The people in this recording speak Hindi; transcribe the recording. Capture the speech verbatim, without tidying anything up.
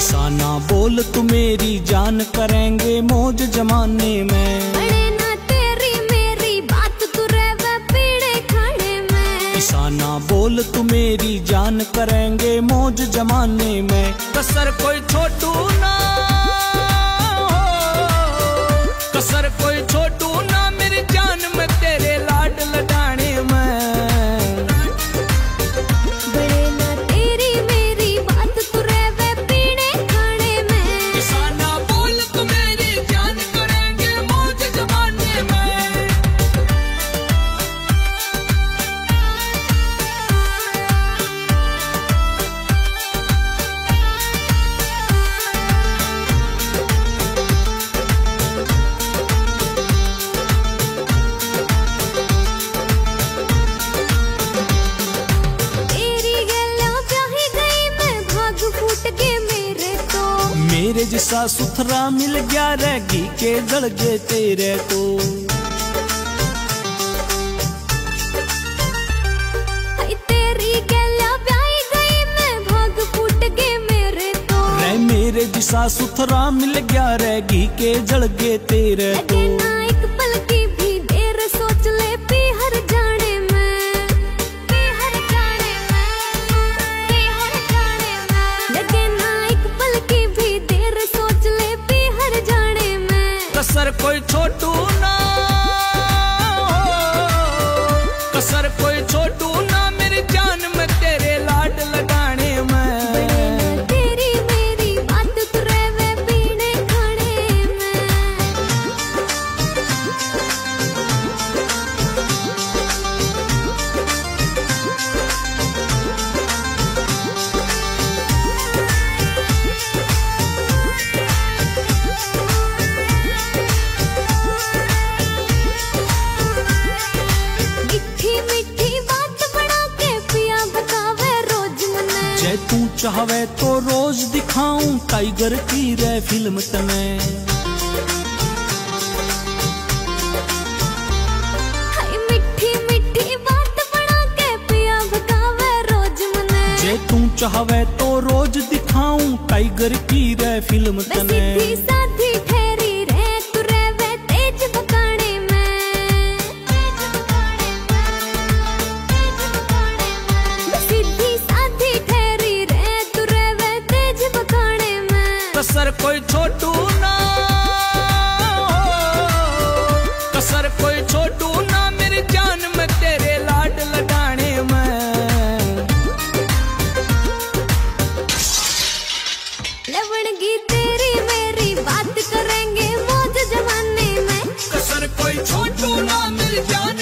किसाना बोल तू मेरी जान, करेंगे मौज जमाने में। अरे ना तेरी मेरी बात तू रहे पीड़े खाने में। किसाना बोल तू मेरी जान, करेंगे मौज जमाने में। कसर कोई छोटू ना हो, कसर कोई छोटू ना मेरी जान में, तेरे लाड लड़ाने में। बड़े ना तेरी मेरी बात तू रहे पीड़े खाने में। किसाना बोल तू मेरी जान, करेंगे मौज जमाने में। तेरी गल्ला चाहे गई मैं, भाग फूट के मेरे तो। मेरे जैसा सुथरा मिल गया रे, घी के जल गए तेरे तो। हाय तेरी गल्ला ब्याही गई मैं, भाग फूट के मेरे तो। रे मेरे जैसा सुथरा मिल गया रे, घी के जल गए तेरे तो। अरे ना एक पल की भी देर सोच ले पी हर जाने में। पी हर जाने में, पी हर जाने में। लगे ना एक पल की भी देर सोच ले पी हर जाने में। कसर कोई छोटू ना हो, कसर कोई छोटू ना मेरी जान में, तेरे लाड लगाने में। बड़े ना तेरी मेरी बात तू रहे पीड़े खाने में। मीठी मीठी बात बना के पिया बतावे रोज मने। जे तू चाहवे तो रोज दिखाऊं टाइगर की रे फिल्म तने। हाय मीठी मीठी बात बना के पिया बतावे रोज मने। जे तू चाहवे तो रोज दिखाऊं टाइगर की रे फिल्म मैं तने। सीधी साधी ठहरी रहे तू रहे तेज बकाने में। मैं सीधी साधी ठहरी रहे तू रहे तेज बकाने में। कसर कोई छोटू ना हो, कसर कोई छोटू ना मेरी जान में, तेरे लाड लगाने में। लवणगी तेरी मेरी बात, करेंगे मौज जमाने में। कसर कोई छोटू ना मेरी जान